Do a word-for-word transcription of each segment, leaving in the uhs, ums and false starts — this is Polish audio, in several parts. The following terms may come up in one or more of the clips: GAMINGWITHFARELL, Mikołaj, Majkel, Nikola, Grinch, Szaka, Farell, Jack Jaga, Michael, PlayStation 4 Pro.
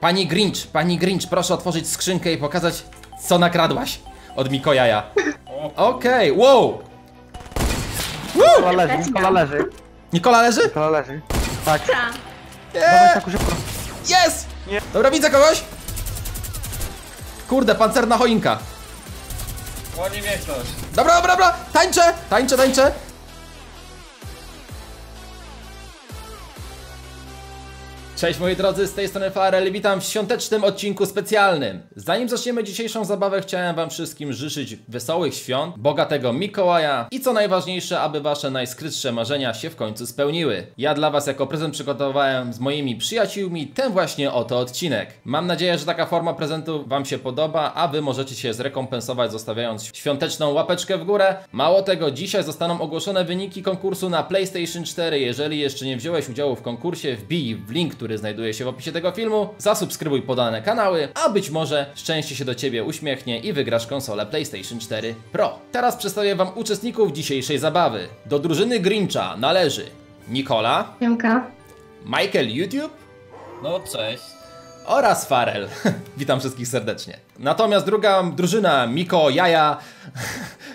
Pani Grinch, pani Grinch, proszę otworzyć skrzynkę i pokazać, co nakradłaś od Mikołaja. Okej, okay, wow! Nikola leży, Nikola leży. Nikola leży? Nikola leży. Tak. Yeah. Yes! Nie. Dobra, widzę kogoś! Kurde, pancerna choinka. Oni mnie ktoś. Dobra, dobra, dobra! Tańczę! Tańczę, tańczę! Cześć moi drodzy, z tej strony Farell, witam w świątecznym odcinku specjalnym. Zanim zaczniemy dzisiejszą zabawę, chciałem wam wszystkim życzyć wesołych świąt, bogatego Mikołaja i co najważniejsze, aby wasze najskrytsze marzenia się w końcu spełniły. Ja dla was jako prezent przygotowałem z moimi przyjaciółmi ten właśnie oto odcinek. Mam nadzieję, że taka forma prezentu wam się podoba, a wy możecie się zrekompensować zostawiając świąteczną łapeczkę w górę. Mało tego, dzisiaj zostaną ogłoszone wyniki konkursu na PlayStation cztery. Jeżeli jeszcze nie wziąłeś udziału w konkursie, wbij w link, który Który znajduje się w opisie tego filmu, zasubskrybuj podane kanały, a być może szczęście się do ciebie uśmiechnie i wygrasz konsolę PlayStation cztery Pro. Teraz przedstawię wam uczestników dzisiejszej zabawy. Do drużyny Grincha należy Nikola, Janka, Michael YouTube, no cześć, oraz Farell. Witam wszystkich serdecznie. Natomiast druga drużyna Miko Jaja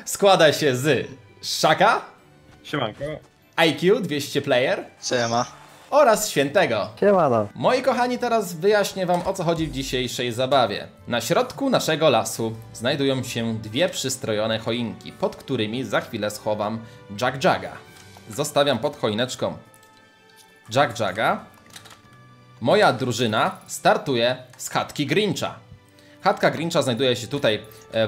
składa się z Szaka, siemanko, I Q dwieście player, siema, oraz Świętego. Siemano. Moi kochani, teraz wyjaśnię wam, o co chodzi w dzisiejszej zabawie. Na środku naszego lasu znajdują się dwie przystrojone choinki, pod którymi za chwilę schowam Jack Jaga. Zostawiam pod choineczką Jack Jaga. Moja drużyna startuje z chatki Grincha. Chatka Grincha znajduje się tutaj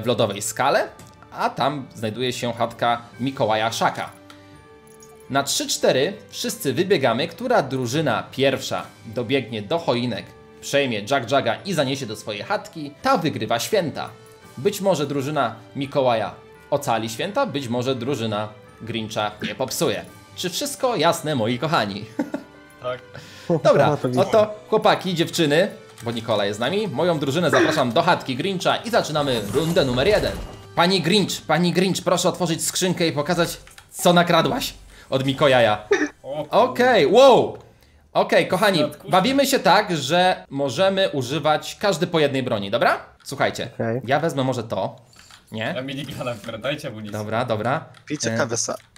w lodowej skale, a tam znajduje się chatka Mikołaja Szaka. Na trzy cztery wszyscy wybiegamy, która drużyna pierwsza dobiegnie do choinek, przejmie Jack Jaga i zaniesie do swojej chatki, ta wygrywa święta. Być może drużyna Mikołaja ocali święta, być może drużyna Grincha je popsuje. Czy wszystko jasne, moi kochani? Tak. Dobra, oto chłopaki, dziewczyny, bo Nikola jest z nami, moją drużynę zapraszam do chatki Grincha i zaczynamy rundę numer jeden. Pani Grinch, pani Grinch, proszę otworzyć skrzynkę i pokazać, co nakradłaś od Mikołaja. Okej, okay, wow! Okej, okay, kochani, bawimy się tak, że możemy używać każdy po jednej broni, dobra? Słuchajcie, okay. Ja wezmę może to. Nie? Ja minigana wkradajcie, bo nic. Dobra, dobra. E,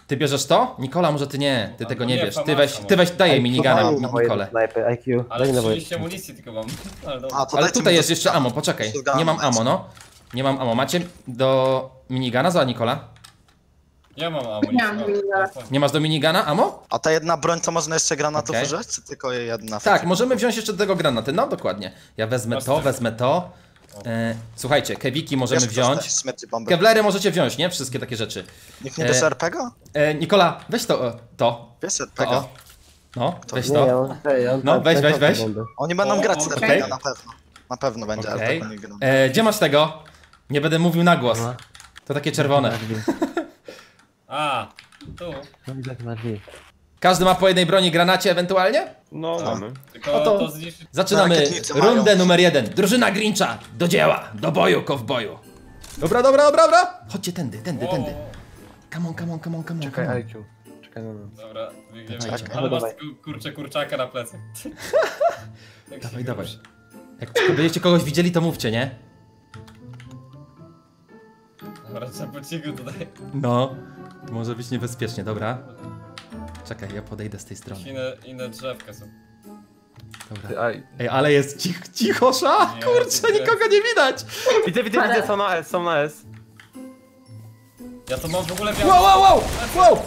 ty bierzesz to? Nikola, może ty nie, ty tego nie bierz. Ty weź, ty weź daję minigana Nikolę. Ale oczywiście amunicji tylko mam. Ale tutaj jest jeszcze ammo, poczekaj. Nie mam ammo, no. Nie mam ammo. Macie do minigana za Nikola? Ja mam ammo. Nie, nie masz do minigana ammo? A ta jedna broń, to można jeszcze granatów okay. użyć, czy tylko jedna? Tak, możemy wziąć jeszcze do tego granaty, no dokładnie. Ja wezmę Masz to, ty. wezmę to. E, słuchajcie, kewiki możemy Wiesz, wziąć. Kewlery możecie wziąć, nie? Wszystkie takie rzeczy. Nikt nie bierze er pe gie? E, Nikola, weź to. to. Bierz er pe gie. To, no, Kto? weź to. Nie, on, hej, on, no, weź, weź, weź. Oni będą o, grać z okay. er pe gie na pewno. Na pewno będzie okay. er pe gie. E, gdzie masz tego? Nie będę mówił na głos. No. To takie czerwone. A, tu. Każdy ma po jednej broni granacie ewentualnie? No, no. mamy. Oto to zaczynamy rundę mają. numer jeden. Drużyna Grincha, do dzieła, do boju, kowboju. Dobra, dobra, dobra, dobra. Chodźcie tędy, tędy, wow. tędy. Come on, come on, come on, come on. Czekaj, I Q. Czekaj, no. Dobra, biegniemy. Ale masz kurczę kurczaka na plecy. Dawaj, dawaj. Jak będziecie kogoś widzieli, to mówcie, nie? Dobra, trzeba po cichu tutaj. No. Może być niebezpiecznie, dobra. Czekaj, ja podejdę z tej strony. Inne, inne drzewka są. Dobra. Ej, ale jest cich, cichosza! Nie, kurczę, nie nikogo nie widać! Widzę, widzę, ale... widzę, są na S, są na S. Ja to mam w ogóle białe. Wow, wow, wow! wow.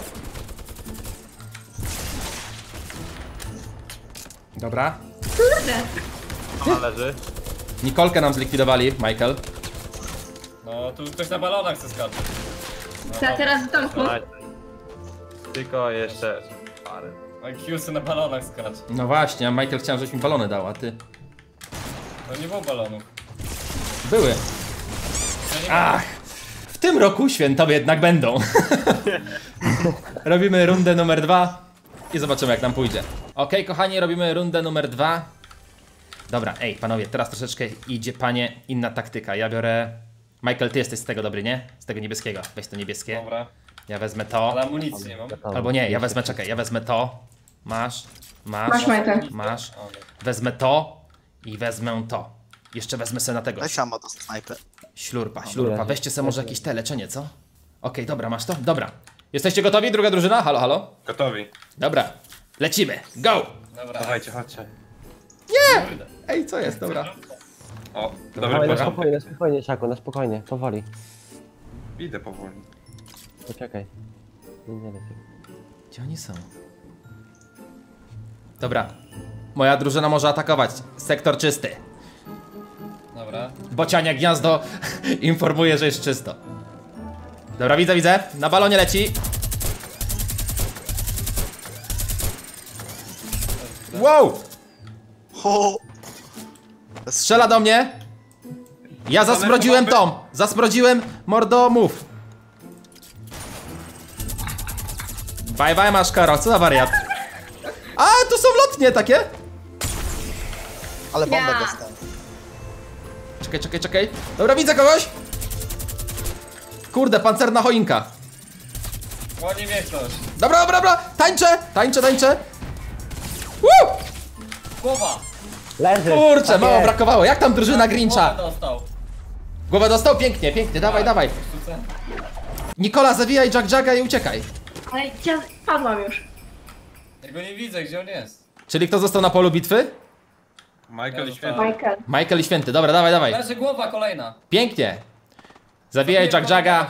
Dobra. Kurde! Leży. Nikolkę nam zlikwidowali, Michael. No, tu ktoś na balonach chce skoczyć. Ja teraz w domku. Tylko jeszcze parę. Kiusy na balonach skracz. No właśnie, a Michael chciał, żeś mi balony dał, a ty? To nie było balonów. Były. Ach! W tym roku święta jednak będą. Robimy rundę numer dwa i zobaczymy, jak nam pójdzie. Ok, kochani, robimy rundę numer dwa. Dobra, ej, panowie, teraz troszeczkę idzie, panie, inna taktyka. Ja biorę... Michael, ty jesteś z tego dobry, nie? Z tego niebieskiego. Weź to niebieskie. Dobra. Ja wezmę to. Ale amunicji nie mam. Albo nie, ja wezmę, czekaj, ja wezmę to. Masz, masz, masz. Masz. Wezmę to I wezmę to. Jeszcze wezmę se na tego. Weź samo to snajper. Ślurpa, ślurpa. Weźcie se może jakieś te leczenie, co? Okej, okay, dobra, masz to? Dobra. Jesteście gotowi, druga drużyna? Halo, halo? Gotowi. Dobra, lecimy. Go! Dobra. Dawajcie, chodźcie. Nie! Ej, co jest? Dobra. O, dobra, dobra. Na spokojnie, spokojnie, Szako, na spokojnie, powoli. Idę powoli. Poczekaj. Nie, nie lecę. Gdzie oni są? Dobra. Moja drużyna może atakować. Sektor czysty. Dobra. Bociania gniazdo informuje, że jest czysto. Dobra, widzę, widzę. Na balonie leci. Wow! Strzela do mnie. Ja zasprodziłem tom. Zasprodziłem mordomów. Bye bye, masz karo. Co za wariat. A, tu są lotnie takie. Ale bombę dostałem. Czekaj, czekaj, czekaj. Dobra, widzę kogoś. Kurde, pancerna choinka. Łoni mnie ktoś. Dobra, dobra, dobra. Tańczę, tańczę, tańczę. Woo! Głowa. Leży. Kurczę, mało jest. Brakowało. Jak tam drużyna Grincha? Głowę dostał. Głowę dostał? Pięknie, pięknie. Dawaj, dawaj. Nikola, zawijaj Jack Jaga i uciekaj. Ale ja padłam już. Ja go nie widzę, gdzie on jest. Czyli kto został na polu bitwy? Michael ja i Święty. Michael. Michael i Święty. Dobra, dawaj, dawaj. Leży głowa kolejna. Pięknie. Zawijaj Jack Jaga,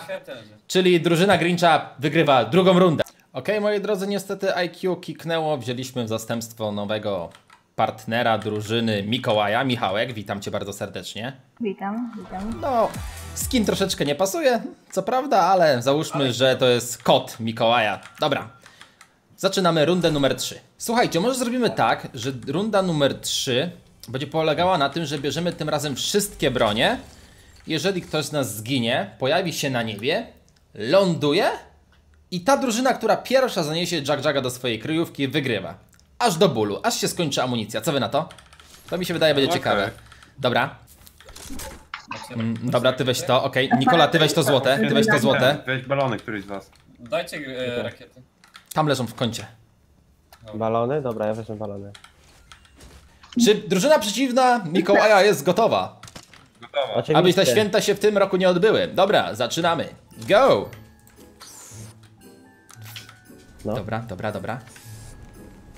czyli drużyna Grincha wygrywa drugą rundę. Okej, okay, moi drodzy, niestety I Q kiknęło. Wzięliśmy w zastępstwo nowego partnera drużyny Mikołaja. Michałek, witam cię bardzo serdecznie. Witam, witam. No, skin troszeczkę nie pasuje, co prawda, ale załóżmy, ale... że to jest kot Mikołaja. Dobra, zaczynamy rundę numer trzy. Słuchajcie, może zrobimy tak, że runda numer trzy będzie polegała na tym, że bierzemy tym razem wszystkie bronie. Jeżeli ktoś z nas zginie, pojawi się na niebie, ląduje i ta drużyna, która pierwsza zaniesie Jack Jaga do swojej kryjówki, wygrywa. Aż do bólu, aż się skończy amunicja. Co wy na to? To mi się wydaje będzie okay. ciekawe. Dobra. Dobra, ty weź to, okej. Okay. Nikola, ty weź to złote, ty weź to złote. Weź balony, któryś z was. Dajcie e, rakiety. Tam leżą w kącie. Balony? Dobra, ja weźmę balony. Czy drużyna przeciwna Mikołaja jest gotowa? Gotowa. Aby te święta się w tym roku nie odbyły. Dobra, zaczynamy. Go! No. Dobra, dobra, dobra.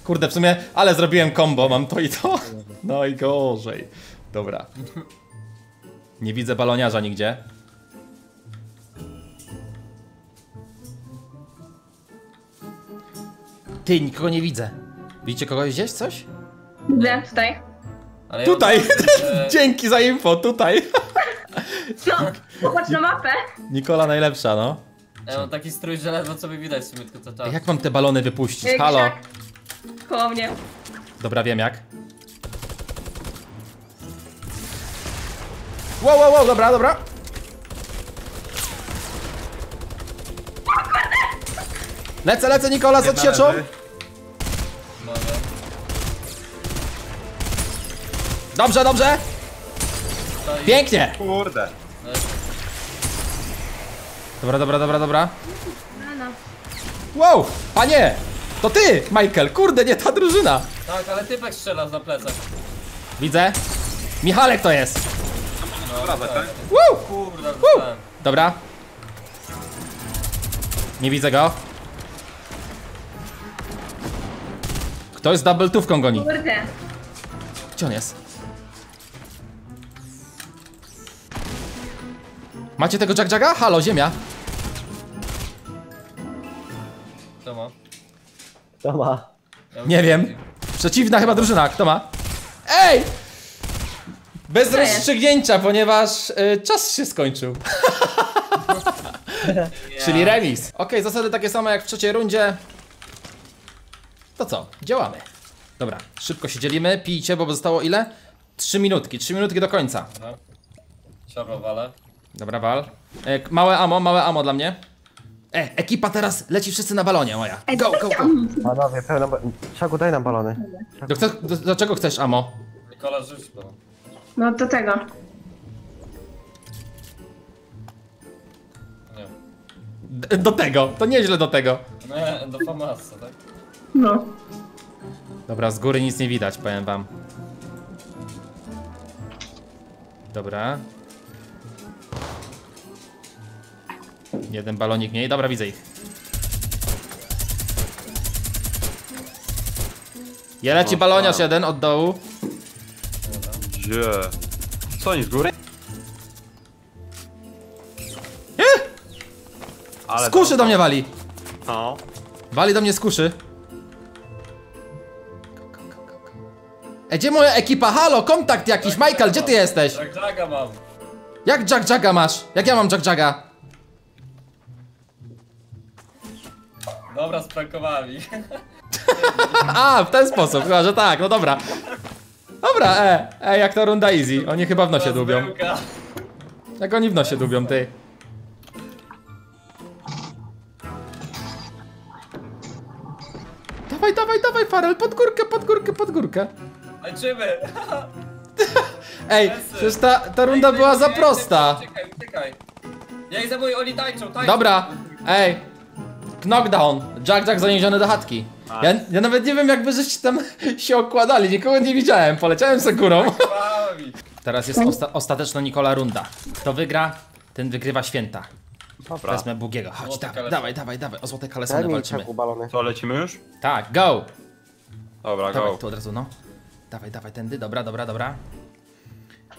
Kurde, w sumie, ale zrobiłem combo, mam to i to. No i gorzej. Dobra. Nie widzę baloniarza nigdzie. Ty, nikogo nie widzę. Widzicie kogoś gdzieś? Coś? Widzę, tutaj. Ale tutaj! Ja... Dzięki za info, tutaj! No, popatrz na mapę! Nikola najlepsza, no. Ja mam taki strój, że ledwo co mi widać w sumie, tylko to tak. Jak mam te balony wypuścić? Jak halo! Jak? Koło mnie. Dobra, wiem jak. Wow, wow, wow, dobra, dobra! Lecę, lecę, Nikola, z odsieczą! Dobrze, dobrze! Pięknie! Kurde! Dobra, dobra, dobra, dobra. Wow! Panie! To ty, Michael! Kurde, nie ta drużyna! Tak, ale typek strzela za plecach. Widzę. Michalek to jest! Dobra, tak? Wow! Dobra. Nie widzę go. Ktoś z double tówką goni. Kurde. Gdzie on jest? Macie tego Jack Jaga? Halo, ziemia! Kto ma? Kto ma? Nie wiem. Przeciwna chyba drużyna. Kto ma? Ej! Bez rozstrzygnięcia, ponieważ y, czas się skończył. Czyli remis. Okej, okay, zasady takie same jak w trzeciej rundzie. To co? Działamy. Dobra, szybko się dzielimy. Pijcie, bo zostało ile? Trzy minutki. Trzy minutki do końca. Trzeba walę. Dobra, wal. E, małe amo, małe amo dla mnie. E, ekipa teraz leci wszyscy na balonie, moja. Go, go, go. Panowie, pełno... Szaku, daj nam balony. Do, do, do, do czego chcesz amo? Nikola, rzuć to. No, do tego. Nie. D do tego, to nieźle do tego. Nie, do pomasa, tak? No. Dobra, z góry nic nie widać, powiem wam. Dobra. Jeden balonik mniej. Dobra, widzę ich. Ja leci baloniarz jeden od dołu. Gdzie? Co oni z góry? Ale z kuszy to... do mnie wali. No. Wali do mnie z kuszy. E, gdzie moja ekipa? Halo, kontakt jakiś. Jack Michael, Jack gdzie ty mam. jesteś? Jack Jaga mam. Jak Jack Jaga masz? Jak ja mam Jack Jaga? Dobra, sprankowali. A, w ten sposób, chyba, że tak, no dobra. Dobra, e, e, jak to runda easy. Oni chyba w nosie dubią. Jak oni w nosie dubią, ty. Dawaj, dawaj, dawaj, Farell, pod górkę, pod górkę, pod górkę. Walczymy. Ej, przecież ta, ta runda ej, była ej, za ej, prosta. Czekaj, czekaj. Ja i za mój, oni tańczą, tańczą. Dobra, ej. Knockdown. Jack Jack zaniesiony do chatki. Ja, ja nawet nie wiem, jakby żeście tam się okładali, nikogo nie widziałem, poleciałem se górą. Teraz jest osta ostateczna Nikola runda. Kto wygra, ten wygrywa święta. Dobra. Wezmę Bugiego, chodź, dawaj, dawaj, dawaj, dawaj, o złote kalesony walczymy. Co, lecimy już? Tak, go! Dobra, dawaj, go. Tu od razu, no. Dawaj, dawaj, tędy, dobra, dobra, dobra.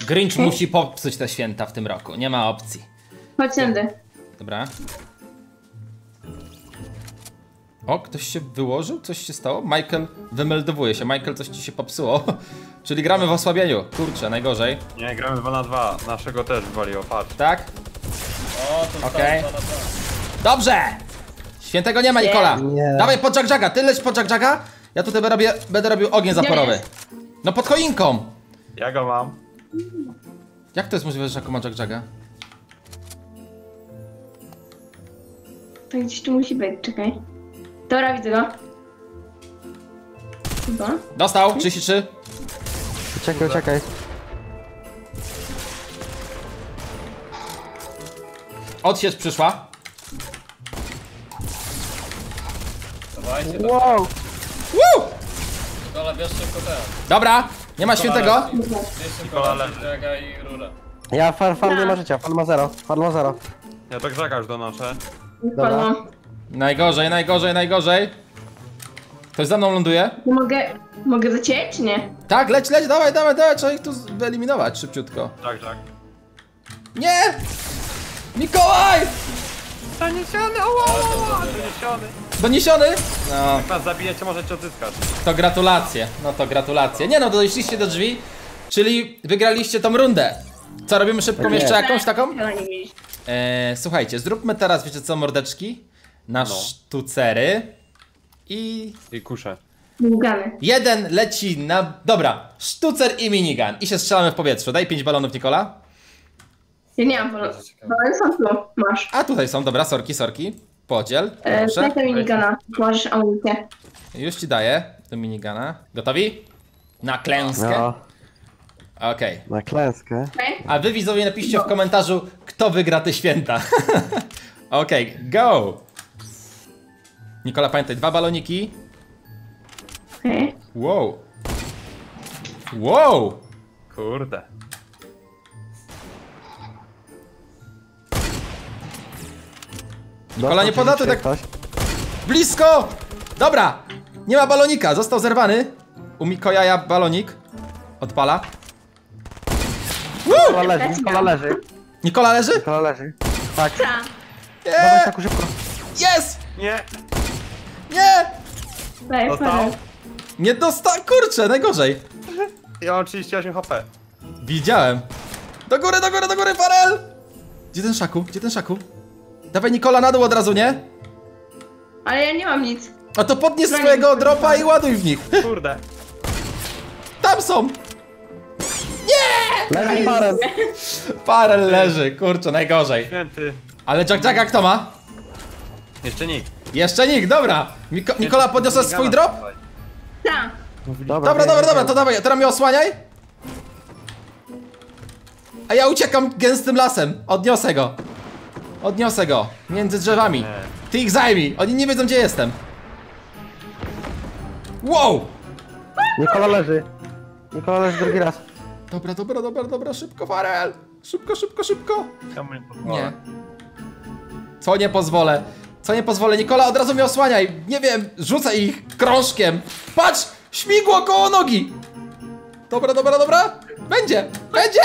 Grinch musi popsuć te święta w tym roku, nie ma opcji. Chodź tędy. Dobra. O, ktoś się wyłożył? Coś się stało? Michael wymeldowuje się. Michael, coś ci się popsuło. Czyli gramy w osłabieniu. Kurczę, najgorzej. Nie, gramy dwa na dwa. Naszego też wywaliło, patrz. Tak? O, to okej. Okay. Dobrze! Świętego nie ma, Nikola. Nie. Dawaj pod Jack Jaga. Ty leć pod Jack Jaga. Ja tutaj robię, będę robił ogień zaporowy. No pod choinką. Ja go mam. Jak to jest możliwe, że Jaku ma Jack Jaga? To gdzieś tu musi być, czekaj. Dobra, widzę go. Chyba. Dostał, trzydzieści trzy. Czekaj, czekaj. Odsiecz przyszła. Dawajcie, wow. Dobra. Woo! Nikola, bierz szybko teraz. Dobra, nie ma świętego. Bierz Nikola, Jaga i rura. Ja, far, far nie ma życia, far ma zero. Far ma zero. Ja tak Jaga już donoszę. Dobra. Najgorzej, najgorzej, najgorzej. Ktoś za mną ląduje? Mogę, mogę do ciebie, czy nie? Tak, leć, leć, dawaj, dawaj, dawaj, trzeba ich tu wyeliminować szybciutko. Tak, tak. Nie! Mikołaj! Doniesiony, ooo! Doniesiony! Doniesiony? No. Jak nas zabijecie, może cię odzyskać. To gratulacje, no to gratulacje. Nie no, doszliście do drzwi, czyli wygraliście tą rundę. Co, robimy szybką nie. jeszcze jakąś taką? Eee, słuchajcie, zróbmy teraz, wiecie co, mordeczki? Na no. sztucery i... I kuszę. Minigany. Jeden leci na... Dobra, sztucer i minigun. I się strzelamy w powietrze. Daj pięć balonów, Nikola. Ja nie mam balonów. Balony są tu, masz. A tutaj są, dobra, sorki, sorki. Podziel, e, proszę. Daj minigana, możesz amunicję. Już ci daję do minigana. Gotowi? Na klęskę. No. Okej. Okay. Na klęskę. A wy widzowie napiszcie w komentarzu, kto wygra te święta. Okej, okay, go! Nikola, pamiętaj, dwa baloniki. Okej. Wow. Wow! Kurde. Nikola, nie podatuj tak... Blisko! Dobra! Nie ma balonika, został zerwany. U Mikołaja balonik. Odpala. Nikola leży, Nikola leży. Nikola leży? Nikola leży. Tak. Dawaj, tak szybko. Jest! Nie! Nie! Dostał. Nie dostał, kurczę, najgorzej. Ja mam trzydzieści osiem HP. Widziałem. Do góry, do góry, do góry, Farell! Gdzie ten Szaku? Gdzie ten Szaku? Dawaj Nikola na dół od razu, nie? Ale ja nie mam nic. A to podnieś no, swojego dropa i ładuj w nich. Kurde. Tam są! Nie! Leży Farell. Farell leży, kurczę, najgorzej. Święty. Ale Jack Jacka kto ma? Jeszcze nikt. Jeszcze nikt, dobra. Miko Nikola, podniosłeś swój drop? Tak. Dobra, dobra, dobra, to dawaj, teraz mnie osłaniaj. A ja uciekam gęstym lasem. Odniosę go. Odniosę go. Między drzewami. Ty ich zajmij, oni nie wiedzą gdzie jestem. Wow! Nikola leży. Nikola leży drugi raz. Dobra, dobra, dobra, dobra, szybko, Farell! Szybko, szybko, szybko! Nie. Co nie pozwolę? Co nie pozwolę? Nikola, od razu mnie osłaniaj! Nie wiem, rzucaj ich krążkiem! Patrz! Śmigło koło nogi! Dobra, dobra, dobra! Będzie! Będzie!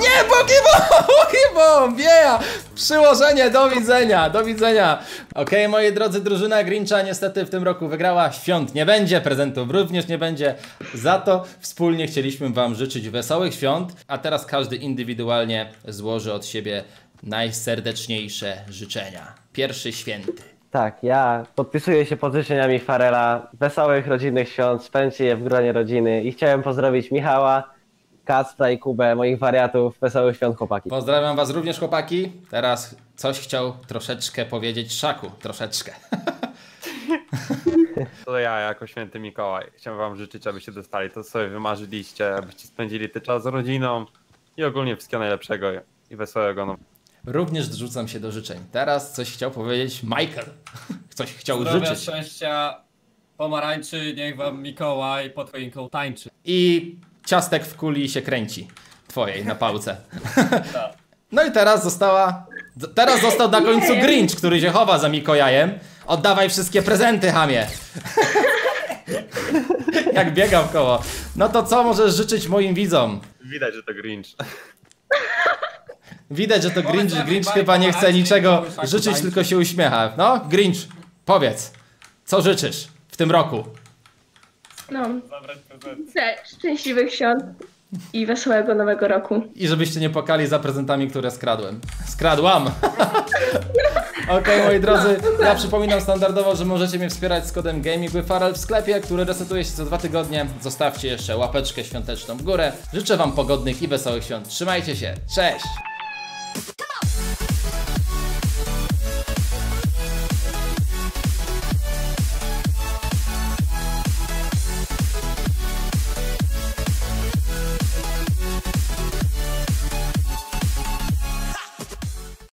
Nie! Pokibom! Wieja! Przyłożenie! Do widzenia! Do widzenia! Okej, okay, moi drodzy, drużyna Grincha niestety w tym roku wygrała. Świąt nie będzie, prezentów również nie będzie. Za to wspólnie chcieliśmy wam życzyć wesołych świąt. A teraz każdy indywidualnie złoży od siebie najserdeczniejsze życzenia. Pierwszy święty. Tak, ja podpisuję się pod życzeniami Farella. Wesołych, rodzinnych świąt, spędźcie je w gronie rodziny. I chciałem pozdrowić Michała, Kacpra i Kubę, moich wariatów. Wesołych świąt, chłopaki. Pozdrawiam was również, chłopaki. Teraz coś chciał troszeczkę powiedzieć Szaku, troszeczkę. To ja, jako święty Mikołaj, chciałem wam życzyć, abyście dostali to, co sobie wymarzyliście, abyście spędzili ten czas z rodziną i ogólnie wszystkiego najlepszego i wesołego. No. Również zrzucam się do życzeń. Teraz coś chciał powiedzieć Michael. Coś chciał zdrowia, życzyć. Szczęścia, pomarańczy, niech wam Mikołaj pod choinką tańczy. I ciastek w kuli się kręci. Twojej na pałce. No i teraz została... Teraz został na końcu Grinch, który się chowa za Mikołajem. Oddawaj wszystkie prezenty, chamie. Jak biega w koło. No to co możesz życzyć moim widzom? Widać, że to Grinch. Widać, że to Grinch, Grinch chyba nie chce niczego życzyć, tylko się uśmiecha. No, Grinch, powiedz, co życzysz w tym roku? No, szczęśliwych świąt i wesołego nowego roku. I żebyście nie płakali za prezentami, które skradłem. Skradłam! Okej, moi drodzy, ja przypominam standardowo, że możecie mnie wspierać z kodem GAMINGWITHFARELL w sklepie, który resetuje się co dwa tygodnie. Zostawcie jeszcze łapeczkę świąteczną w górę. Życzę wam pogodnych i wesołych świąt. Trzymajcie się, cześć!